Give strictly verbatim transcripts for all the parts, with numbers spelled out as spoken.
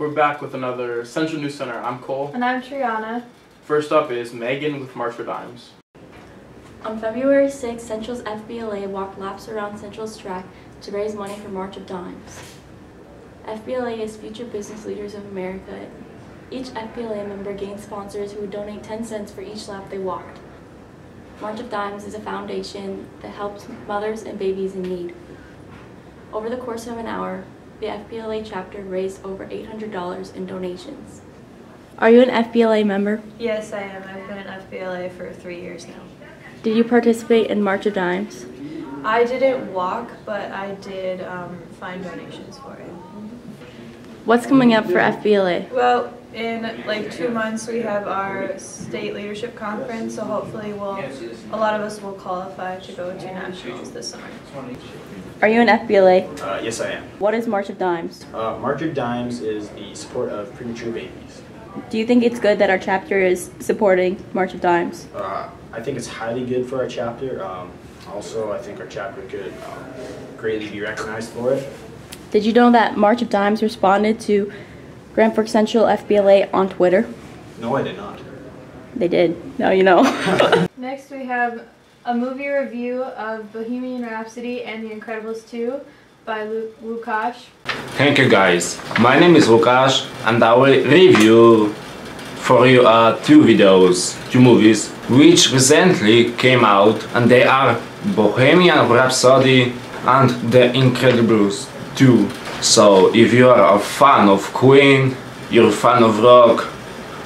We're back with another Central News Center. I'm Cole. And I'm Triana. First up is Megan with March of Dimes. On February sixth, Central's F B L A walked laps around Central's track to raise money for March of Dimes. F B L A is Future Business Leaders of America. Each F B L A member gains sponsors who donate ten cents for each lap they walked. March of Dimes is a foundation that helps mothers and babies in need. Over the course of an hour, the F B L A chapter raised over eight hundred dollars in donations. Are you an F B L A member? Yes, I am. I've been an F B L A for three years now. Did you participate in March of Dimes? I didn't walk, but I did um, find donations for it. What's coming up for F B L A? Well, in like two months we have our state leadership conference, so hopefully we'll, a lot of us will qualify to go to nationals this summer. Are you an F B L A? Uh, yes, I am. What is March of Dimes? Uh, March of Dimes is the support of premature babies. Do you think it's good that our chapter is supporting March of Dimes? Uh, I think it's highly good for our chapter. Um, also, I think our chapter could um, greatly be recognized for it. Did you know that March of Dimes responded to Grand Forks Central F B L A on Twitter? No, I did not. They did. Now you know. Next we have a movie review of Bohemian Rhapsody and The Incredibles two by Lu Lukash. Thank you guys. My name is Lukash and I will review for you uh, two videos, two movies, which recently came out, and they are Bohemian Rhapsody and The Incredibles two. So if you are a fan of Queen, you're a fan of rock,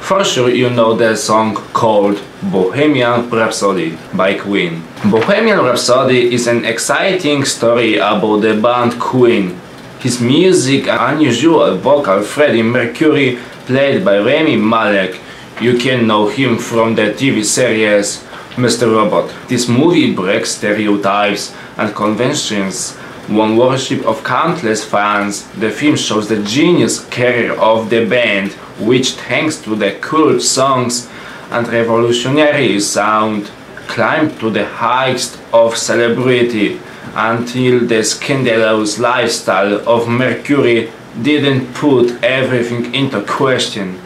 for sure you know the song called Bohemian Rhapsody by Queen. Bohemian Rhapsody is an exciting story about the band Queen, his music and unusual vocal Freddie Mercury, played by Rami Malek. You can know him from the T V series Mister Robot. This movie breaks stereotypes and conventions, won worship of countless fans. The film shows the genius career of the band, which thanks to the cult songs and revolutionary sound, climbed to the heights of celebrity until the scandalous lifestyle of Mercury didn't put everything into question.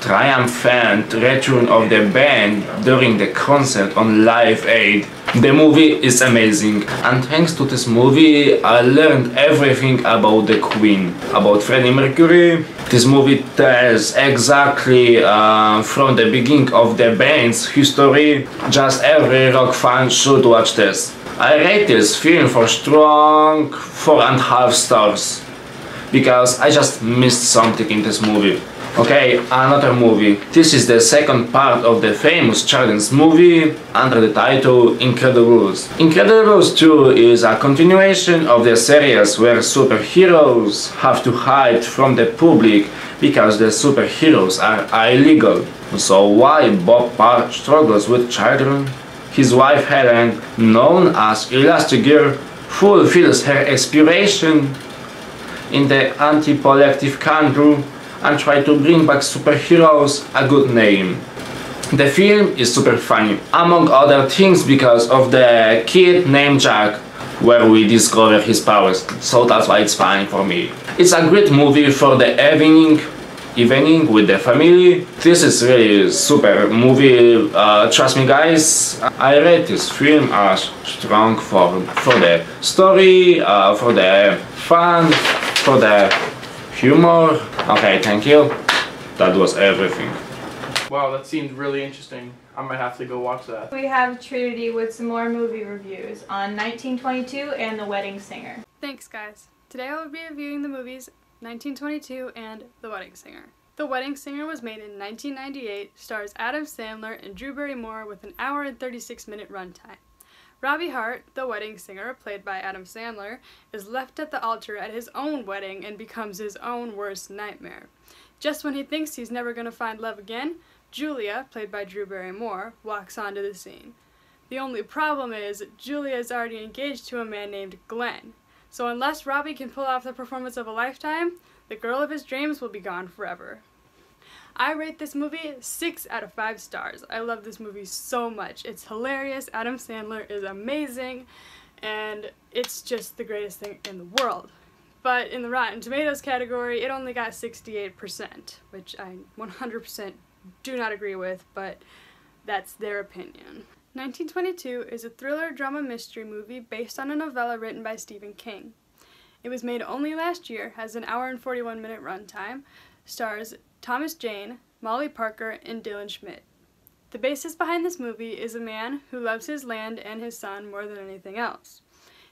Triumphant return of the band during the concert on Live Aid. The movie is amazing, and thanks to this movie I learned everything about the Queen, about Freddie Mercury. This movie tells exactly uh, from the beginning of the band's history. Just every rock fan should watch this. I rate this film for strong four and a half stars, because I just missed something in this movie. Okay, another movie. This is the second part of the famous children's movie under the title Incredibles. Incredibles two is a continuation of the series where superheroes have to hide from the public because the superheroes are illegal. So why Bob Parr struggles with children? His wife Helen, known as Elastigirl, fulfills her aspiration in the anti-collective country and try to bring back superheroes a good name. The film is super funny, among other things because of the kid named Jack, where we discover his powers, so that's why it's fine for me. It's a great movie for the evening, evening with the family. This is really super movie, uh, trust me guys. I rate this film as strong for, for the story, uh, for the fun, for the humor. Okay, thank you. That was everything. Wow, that seemed really interesting. I might have to go watch that. We have Trinity with some more movie reviews on nineteen twenty-two and The Wedding Singer. Thanks guys. Today I will be reviewing the movies nineteen twenty-two and The Wedding Singer. The Wedding Singer was made in nineteen ninety-eight, stars Adam Sandler and Drew Barrymore with an hour and thirty-six minute runtime. Robbie Hart, the wedding singer, played by Adam Sandler, is left at the altar at his own wedding and becomes his own worst nightmare. Just when he thinks he's never going to find love again, Julia, played by Drew Barrymore, walks onto the scene. The only problem is Julia is already engaged to a man named Glenn, so unless Robbie can pull off the performance of a lifetime, the girl of his dreams will be gone forever. I rate this movie six out of five stars. I love this movie so much. It's hilarious, Adam Sandler is amazing, and it's just the greatest thing in the world. But in the Rotten Tomatoes category, it only got sixty-eight percent, which I one hundred percent do not agree with, but that's their opinion. nineteen twenty-two is a thriller drama mystery movie based on a novella written by Stephen King. It was made only last year, has an hour and forty-one minute runtime, stars Thomas Jane, Molly Parker, and Dylan Schmidt. The basis behind this movie is a man who loves his land and his son more than anything else.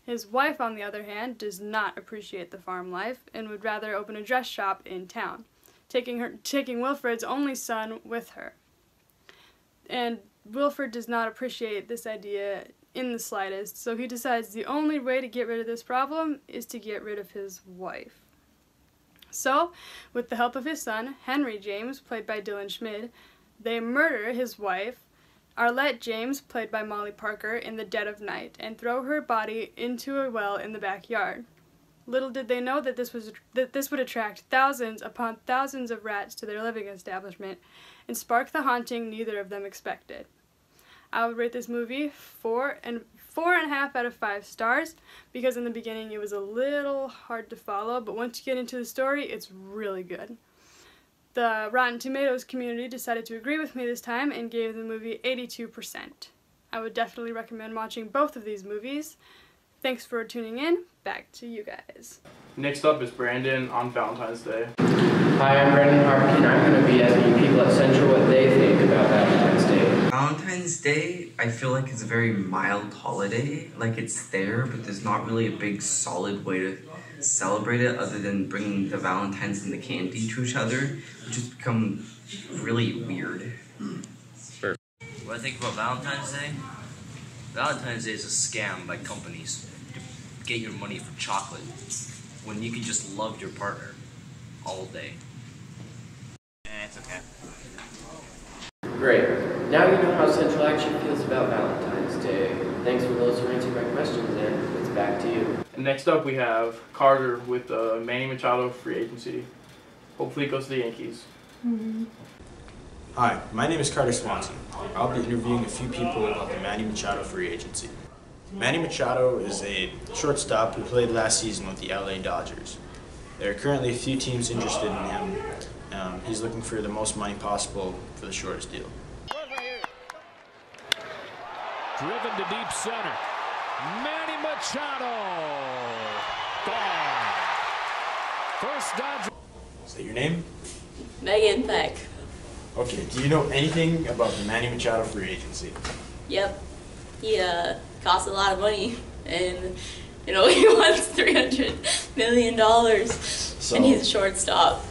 His wife, on the other hand, does not appreciate the farm life and would rather open a dress shop in town, taking her, taking Wilfred's only son with her. And Wilfred does not appreciate this idea in the slightest, so he decides the only way to get rid of this problem is to get rid of his wife. So, with the help of his son, Henry James, played by Dylan Schmidt, they murder his wife, Arlette James, played by Molly Parker, in the dead of night and throw her body into a well in the backyard. Little did they know that this was that this would attract thousands upon thousands of rats to their living establishment and spark the haunting neither of them expected. I would rate this movie four and four and a half out of five stars because in the beginning it was a little hard to follow, but once you get into the story, it's really good. The Rotten Tomatoes community decided to agree with me this time and gave the movie eighty-two percent. I would definitely recommend watching both of these movies. Thanks for tuning in. Back to you guys. Next up is Brandon on Valentine's Day. Hi, I'm Brandon Harveyke and I'm going to be asking people at Central what they think about Valentine's Day. Valentine's Day, I feel like it's a very mild holiday. Like it's there, but there's not really a big solid way to celebrate it other than bringing the valentines and the candy to each other, which has become really weird. Sure. What I think about Valentine's Day? Valentine's Day is a scam by companies to get your money for chocolate when you can just love your partner all day. Eh, it's okay. Great. Now you know how Central actually feels about Valentine's Day. Thanks for those who answered my questions, and it's back to you. Next up we have Carter with uh, Manny Machado free agency. Hopefully it goes to the Yankees. Mm-hmm. Hi, my name is Carter Swanson. I'll be interviewing a few people about the Manny Machado free agency. Manny Machado is a shortstop who played last season with the L A Dodgers. There are currently a few teams interested in him. Um, he's looking for the most money possible for the shortest deal. Driven to deep center. Manny Machado! Ball. First Dodger. Is that your name? Megan Peck. Okay, do you know anything about the Manny Machado free agency? Yep. He uh, costs a lot of money, and you know he wants three hundred million dollars, so, and he's a shortstop.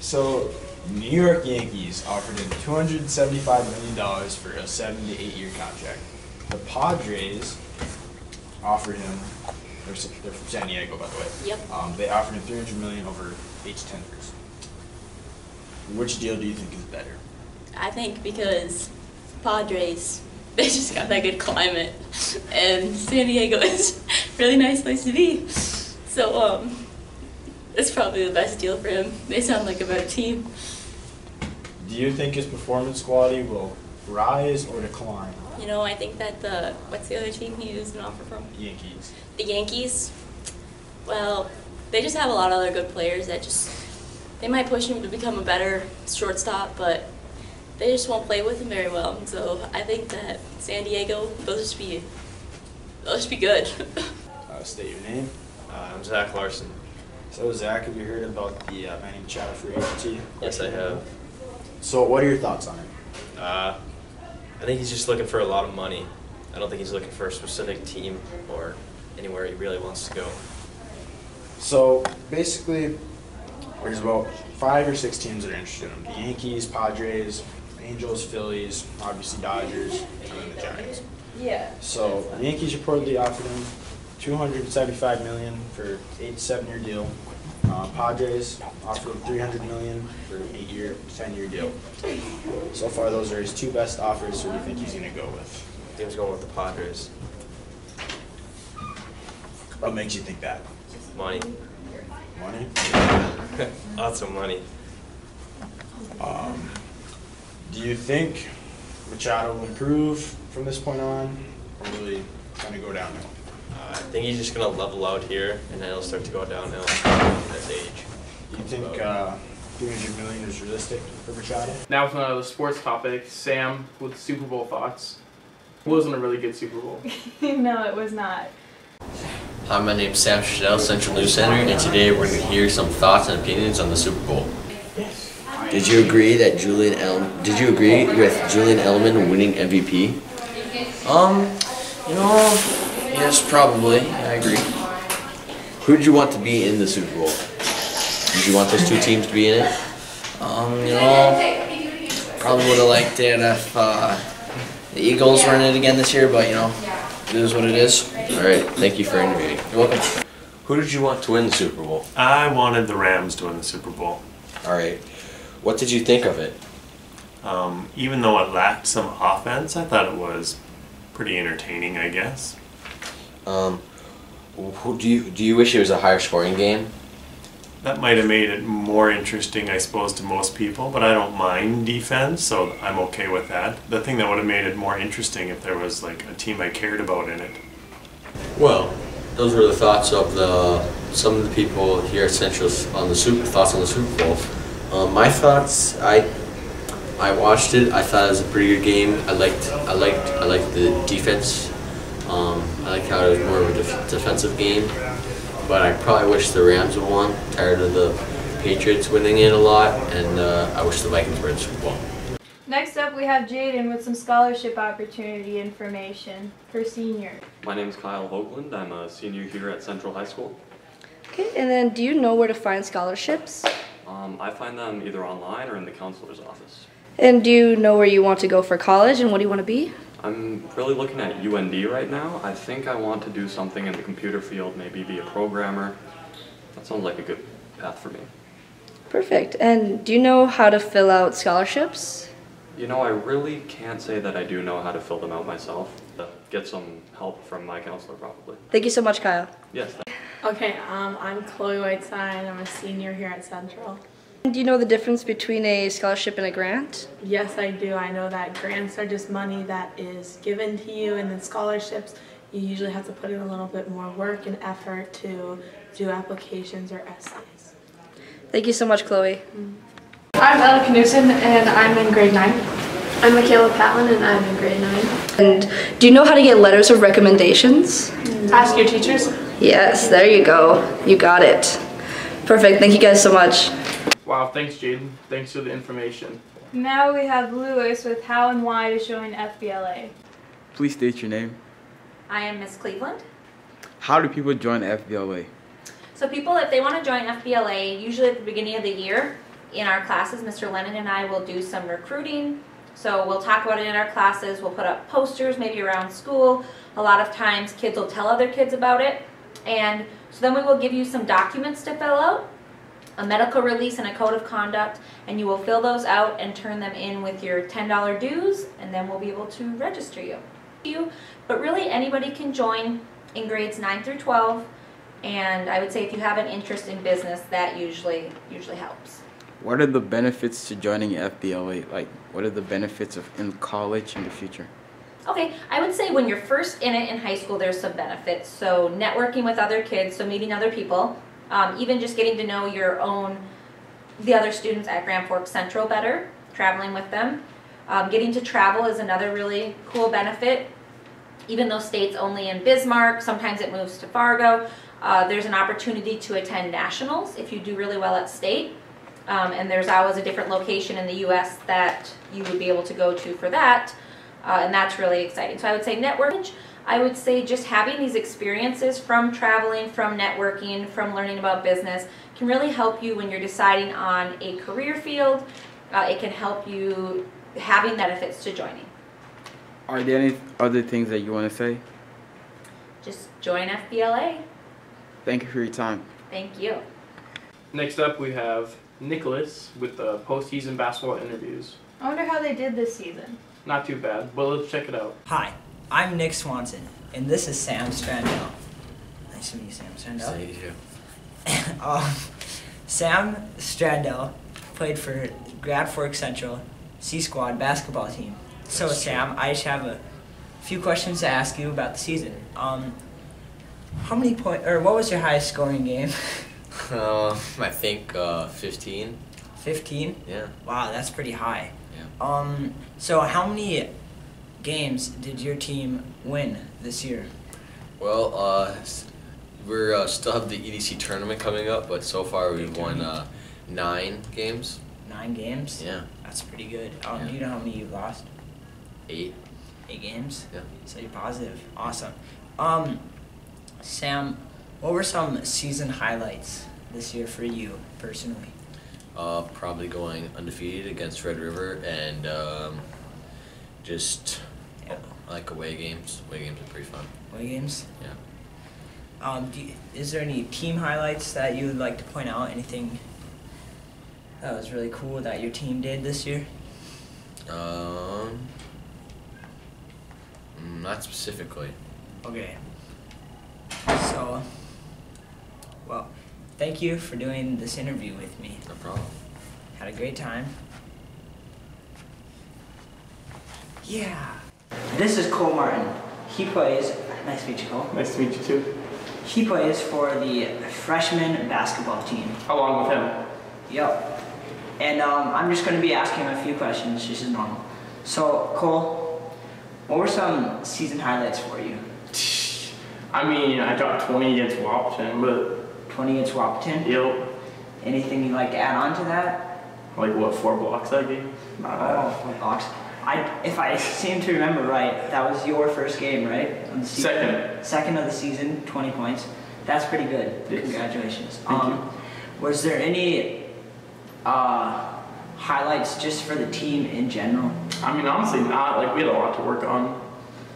So, New York Yankees offered him two hundred seventy-five million dollars for a seven to eight year contract. The Padres offered him, they're, they're from San Diego, by the way. Yep. Um, they offered him three hundred million dollars over eight to ten years. Which deal do you think is better? I think because Padres, they just got that good climate. And San Diego is a really nice place to be. So um, it's probably the best deal for him. They sound like a better team. Do you think his performance quality will rise or decline? You know, I think that the, what's the other team he used an offer from? Yankees. The Yankees? Well, they just have a lot of other good players that just, they might push him to become a better shortstop, but they just won't play with him very well. And so I think that San Diego, they'll just be, they'll just be good. uh, state your name. Uh, I'm Zach Larson. So Zach, have you heard about the uh, Manny Machado free agency? Yes, I have. So what are your thoughts on it? Uh, I think he's just looking for a lot of money. I don't think he's looking for a specific team or anywhere he really wants to go. So basically, there's about five or six teams that are interested in him. The Yankees, Padres, Angels, Phillies, obviously Dodgers, and then the Giants. Yeah. So the Yankees reportedly offered him two hundred seventy-five million dollars for eight to seven-year deal. Uh, Padres offered three hundred million dollars for an eight-year, ten-year deal. So far, those are his two best offers. Who do you think he's going to go with? I think he's going with the Padres. What makes you think that? Money. Money? Lots of money. Um, do you think Machado will improve from this point on, or will he kind of go downhill? Uh, I think he's just going to level out here, and then he'll start to go downhill at this age. You think uh, three hundred million is realistic for Machado? Now with another sports topic, Sam with Super Bowl thoughts. It wasn't a really good Super Bowl. No, it was not. Hi, my name's Sam Strandell, Central News Center, and today we're going to hear some thoughts and opinions on the Super Bowl. Did you agree that Julian El- Did you agree with Julian Edelman winning M V P? Um, you know, yes, probably. I agree. Who did you want to be in the Super Bowl? Did you want those two teams to be in it? Um, you know, probably would have liked it if uh, the Eagles were in it again this year, but you know, it is what it is. All right, thank you for interviewing. You're welcome. Who did you want to win the Super Bowl? I wanted the Rams to win the Super Bowl. All right. What did you think of it? Um, even though it lacked some offense, I thought it was pretty entertaining, I guess. Um, who do you do you wish it was a higher scoring game? That might have made it more interesting, I suppose, to most people, but I don't mind defense, so I'm okay with that. The thing that would have made it more interesting if there was like a team I cared about in it. Well, those were the thoughts of the some of the people here at Central on the super thoughts on the Super Bowl. Um, my thoughts, I I watched it. I thought it was a pretty good game. I liked I liked I liked the defense. Um, I liked how it was more of a def defensive game. But I probably wish the Rams would won. Tired of the Patriots winning it a lot, and uh, I wish the Vikings were in the Super Bowl. Next up, we have Jaden with some scholarship opportunity information for seniors. My name is Kyle Hoagland. I'm a senior here at Central High School. Okay, and then do you know where to find scholarships? Um, I find them either online or in the counselor's office. And do you know where you want to go for college and what do you want to be? I'm really looking at U N D right now. I think I want to do something in the computer field, maybe be a programmer. That sounds like a good path for me. Perfect. And do you know how to fill out scholarships? You know, I really can't say that I do know how to fill them out myself. Get some help from my counselor, probably. Thank you so much, Kyle. Yes. Okay, um, I'm Chloe Whiteside. I'm a senior here at Central. Do you know the difference between a scholarship and a grant? Yes, I do. I know that grants are just money that is given to you, and then scholarships, you usually have to put in a little bit more work and effort to do applications or essays. Thank you so much, Chloe. Mm-hmm. I'm Ella Knudsen, and I'm in grade nine. I'm Michaela Patlin, and I'm in grade nine. And do you know how to get letters of recommendations? No. Ask your teachers. Yes, there you go. You got it. Perfect. Thank you guys so much. Wow, thanks, Jaden. Thanks for the information. Now we have Lewis with how and why to join F B L A. Please state your name. I am Miss Cleveland. How do people join F B L A? So people, if they want to join F B L A, usually at the beginning of the year, in our classes, Mister Lennon and I will do some recruiting. So we'll talk about it in our classes. We'll put up posters, maybe around school. A lot of times, kids will tell other kids about it. And so then we will give you some documents to fill out, a medical release and a code of conduct, and you will fill those out and turn them in with your ten dollar dues, and then we'll be able to register you. But really anybody can join in grades nine through twelve, and I would say if you have an interest in business, that usually usually helps. What are the benefits to joining F B L A? Like, what are the benefits of in college in the future? Okay, I would say when you're first in it in high school, there's some benefits. So networking with other kids, so meeting other people, um, even just getting to know your own, the other students at Grand Forks Central better, traveling with them. Um, getting to travel is another really cool benefit. Even though state's only in Bismarck, sometimes it moves to Fargo. Uh, there's an opportunity to attend nationals if you do really well at state. Um, and there's always a different location in the U S that you would be able to go to for that. Uh, and that's really exciting. So I would say networking. I would say just having these experiences from traveling, from networking, from learning about business can really help you when you're deciding on a career field. Uh, it can help you having benefits to joining. Are there any other things that you want to say? Just join F B L A. Thank you for your time. Thank you. Next up we have Nicholas with the postseason basketball interviews. I wonder how they did this season. Not too bad, but let's check it out. Hi, I'm Nick Swanson, and this is Sam Strandell. Nice to meet you, Sam Strandell. Nice to meet you. um, Sam Strandell played for Grand Forks Central C-Squad basketball team. So, Sam, I just have a few questions to ask you about the season. Um, How many point or what was your highest scoring game? Uh, I think uh, fifteen. Fifteen? Yeah. Wow, that's pretty high. Yeah. Um. So how many games did your team win this year? Well, uh, we're uh, still have the E D C tournament coming up, but so far we've won uh, nine games. Nine games? Yeah. That's pretty good. Um, yeah. Do you know how many you've lost? Eight. Eight games? Yeah. So you're positive. Awesome. Um, Sam, what were some season highlights this year for you personally? Uh, probably going undefeated against Red River and um, just yeah. like away games. Away games are pretty fun. Away games? Yeah. Um, do you, is there any team highlights that you would like to point out? Anything that was really cool that your team did this year? Um, not specifically. Okay. So, well, thank you for doing this interview with me. No problem. Had a great time. Yeah. This is Cole Martin. He plays, nice to meet you, Cole. Nice to meet you, too. He plays for the freshman basketball team. Along with him. Yep. And um, I'm just going to be asking him a few questions, just as normal. So, Cole, what were some season highlights for you? I mean, I dropped twenty against Wapiton, but... twenty against Wapiton? Yep. Anything you'd like to add on to that? Like, what, four blocks that game? Not oh, four blocks. I, if I seem to remember right, that was your first game, right? Of the season. Second. Second of the season, twenty points. That's pretty good. Yes. Congratulations. Thank um, you. Was there any... Uh, highlights just for the team in general? I mean, honestly, not. Like, we had a lot to work on.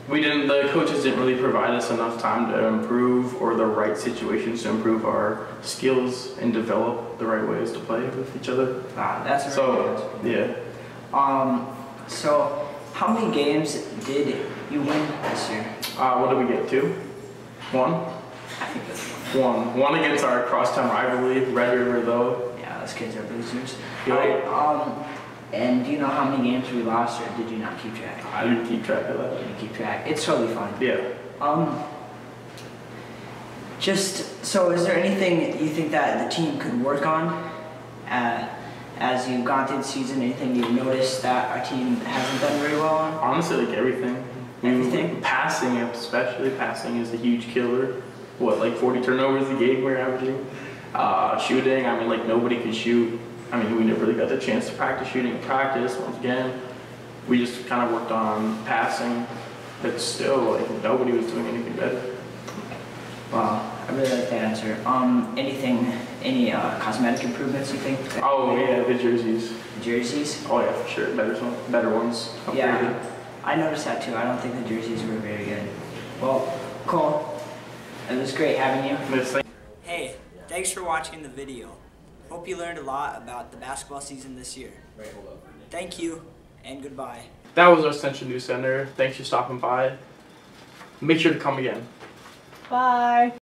We didn't, the coaches didn't really provide us enough time to improve or the right situations to improve our skills and develop the right ways to play with each other. Ah, that's right. So, yeah. Um, so, how many games did you win this year? Uh, what did we get? Two? One? I think that's one. One. One against our crosstown rivalry, Red River, though. Kids are losers. Yep. Um, and do you know how many games we lost, or did you not keep track? I didn't keep track of that. You didn't keep track. It's totally fine. Yeah. Um. Just so, is there anything you think that the team could work on, uh, as you've gone through the season? Anything you've noticed that our team hasn't done very well on? Honestly, like everything. Everything. We, passing, especially passing, is a huge killer. What, like forty turnovers a game we're averaging? Uh, shooting, I mean, like, nobody could shoot. I mean, we never really got the chance to practice shooting in practice. Once again, we just kind of worked on passing, but still, like, nobody was doing anything better. Wow, I really like that answer. Um, anything, any uh, cosmetic improvements, you think? Oh, yeah, the jerseys. The jerseys? Oh, yeah, for sure. Better, some, better ones. Hopefully. Yeah, I noticed that, too. I don't think the jerseys were very good. Well, Cole, it was great having you. Hey. Thanks for watching the video. Hope you learned a lot about the basketball season this year. Thank you, and goodbye. That was our Central News Center. Thanks for stopping by. Make sure to come again. Bye.